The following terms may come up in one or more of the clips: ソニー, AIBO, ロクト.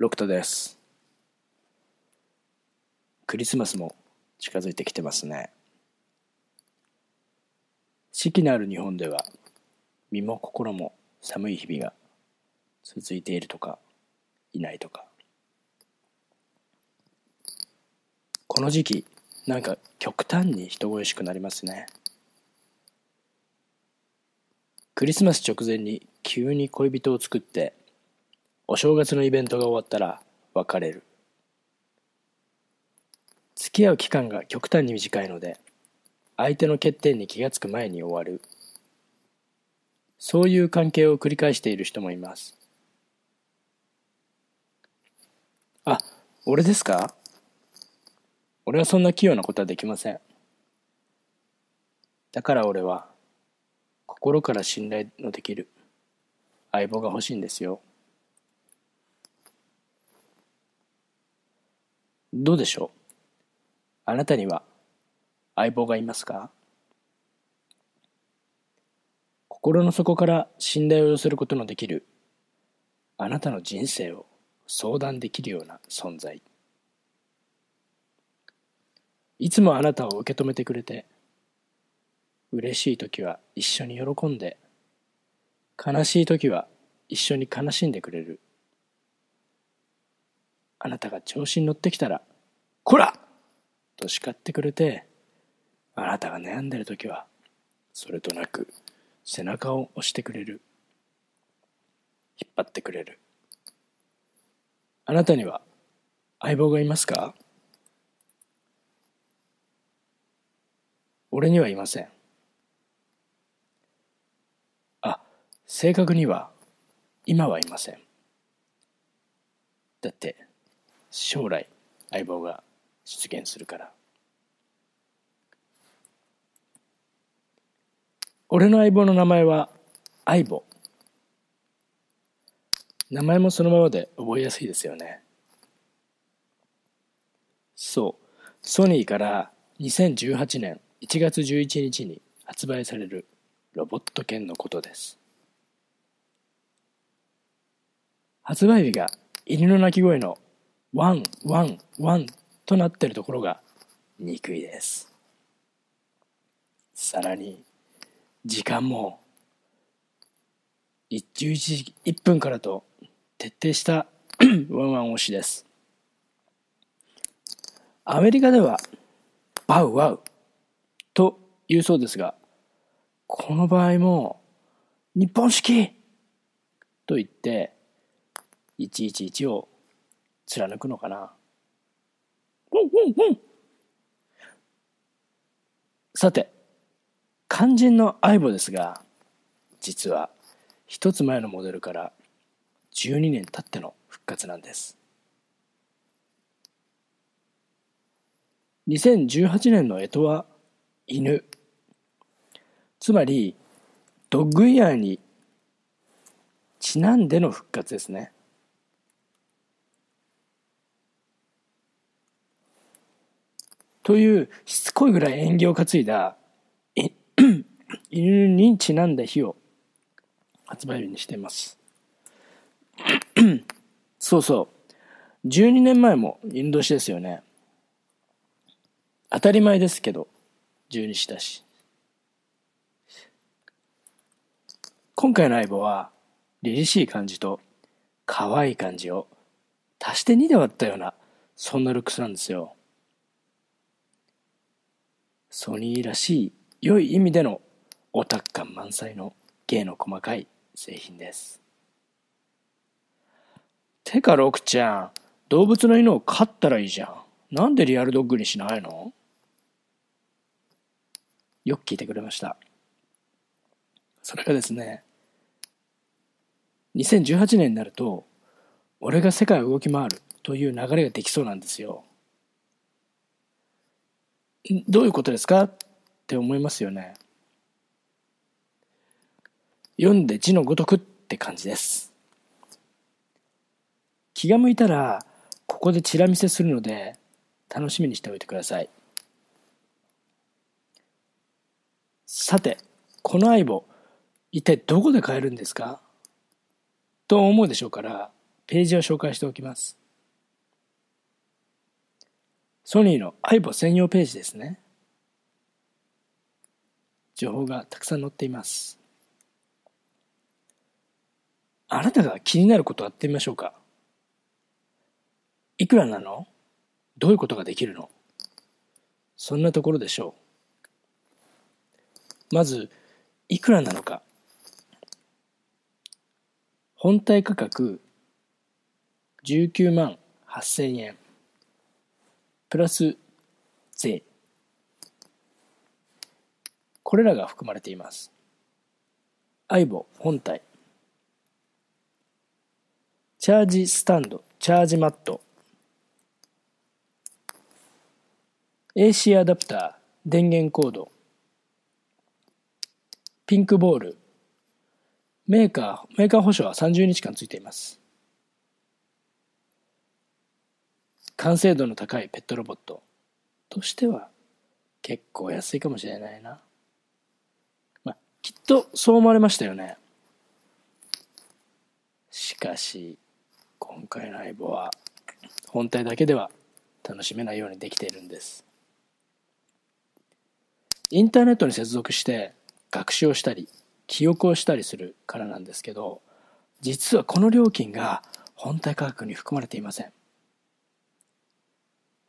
ロクトです。クリスマスも近づいてきてますね。四季のある日本では身も心も寒い日々が続いているとかいないとか、この時期なんか極端に人恋しくなりますね。クリスマス直前に急に恋人を作ってお正月のイベントが終わったら別れる。付き合う期間が極端に短いので、相手の欠点に気がつく前に終わる。そういう関係を繰り返している人もいます。あ、俺ですか？俺はそんな器用なことはできません。だから俺は心から信頼のできる相棒が欲しいんですよ。どうでしょう？あなたには相棒がいますか？心の底から信頼を寄せることのできる、あなたの人生を相談できるような存在。いつもあなたを受け止めてくれて、嬉しい時は一緒に喜んで、悲しい時は一緒に悲しんでくれる。あなたが調子に乗ってきたら、こら！と叱ってくれて、あなたが悩んでるときはそれとなく背中を押してくれる。引っ張ってくれる。あなたには相棒がいますか？俺にはいません。あ、正確には今はいません。だって将来相棒が出現するから。俺の相棒の名前は相棒。名前もそのままで覚えやすいですよね。そう、ソニーから2018年1月11日に発売されるロボット犬のことです。発売日が犬の鳴き声のワンワンワンとなっているところが憎いです。さらに時間も11時1分からと徹底したワンワン推しです。アメリカではバウワウというそうですが、この場合も日本式と言って111を貫くのかな。さて、肝心の相棒ですが、実は一つ前のモデルから12年経っての復活なんです。2018年の干支は犬、つまりドッグイヤーにちなんでの復活ですね。というしつこいぐらい縁起を担いだ犬にちなんだ日を発売日にしていますそうそう、12年前も犬年ですよね。当たり前ですけど12時だし。今回の相棒は凛々しい感じと可愛い感じを足して2で割ったような、そんなルックスなんですよ。ソニーらしい良い意味でのオタク感満載の芸の細かい製品です。てかロクちゃん、動物の犬を飼ったらいいじゃん。なんでリアルドッグにしないの？よく聞いてくれました。それがですね、2018年になると俺が世界を動き回るという流れができそうなんですよ。どういうことですかって思いますよね。読んで字のごとくって感じです。気が向いたらここでチラ見せするので楽しみにしておいてください。さて、この相棒一体どこで買えるんですかと思うでしょうから、ページを紹介しておきます。ソニーの AIBO 専用ページですね。情報がたくさん載っています。あなたが気になることをやってみましょうか。いくらなの？どういうことができるの？そんなところでしょう。まず、いくらなのか。本体価格19万8,000円プラス税、これらが含まれています。 AIBO 本体、チャージスタンド、チャージマット、 AC アダプター、電源コード、ピンクボール、メーカー保証は30日間ついています。完成度の高いペットロボットとしては結構安いかもしれないな、きっとそう思われましたよね。しかし今回のAIBOは本体だけでは楽しめないようにできているんです。インターネットに接続して学習をしたり記憶をしたりするからなんですけど、実はこの料金が本体価格に含まれていません。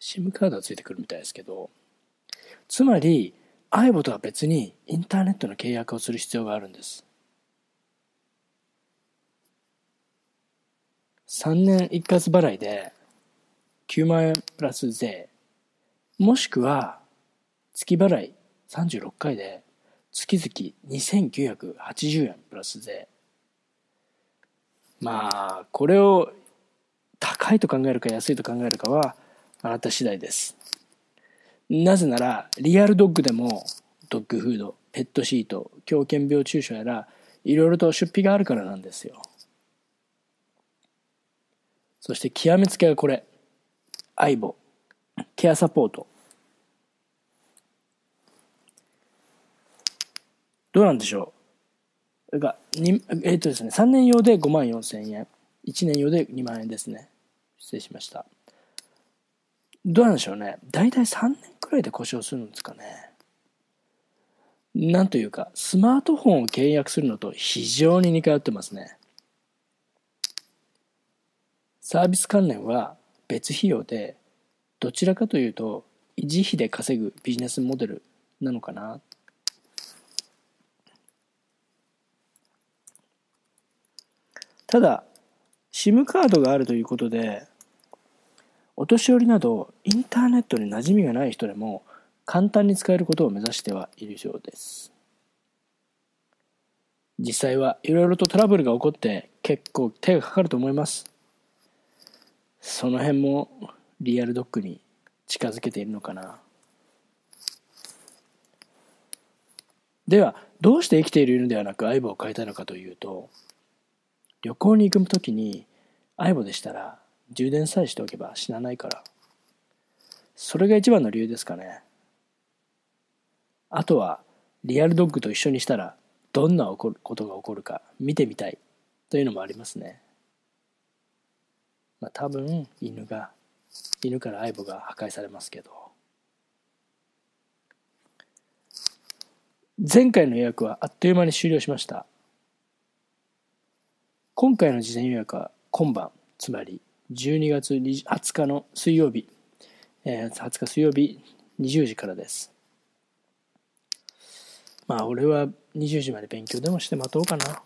SIM カードがついてくるみたいですけど、つまり AIBO とは別にインターネットの契約をする必要があるんです。3年一括払いで9万円プラス税、もしくは月払い36回で月々2980円プラス税。まあこれを高いと考えるか安いと考えるかはあなた次第です。なぜならリアルドッグでもドッグフード、ペットシート、狂犬病注射やらいろいろと出費があるからなんですよ。そして極めつけはこれ、 AIBO ケアサポート。どうなんでしょうが、ですね、3年用で54,000円、1年用で2万円ですね。失礼しました。どうなんでしょうね、大体3年くらいで故障するんですかね。なんというかスマートフォンを契約するのと非常に似通ってますね。サービス関連は別費用で、どちらかというと維持費で稼ぐビジネスモデルなのかな。ただ SIM カードがあるということで、お年寄りなどインターネットに馴染みがない人でも簡単に使えることを目指してはいるようです。実際はいろいろとトラブルが起こって結構手がかかると思います。その辺もリアルドックに近づけているのかな。ではどうして生きているのではなく AIBO を変えたのかというと、旅行に行くときに AIBO でしたら充電さえしておけば死なないから、それが一番の理由ですかね。あとはリアルドッグと一緒にしたらどんなことが起こるか見てみたいというのもありますね。まあ多分犬からAIBOが破壊されますけど。前回の予約はあっという間に終了しました。今回の事前予約は今晩、つまり12月20日の水曜日、20日水曜日20時からです。まあ俺は20時まで勉強でもして待とうかな。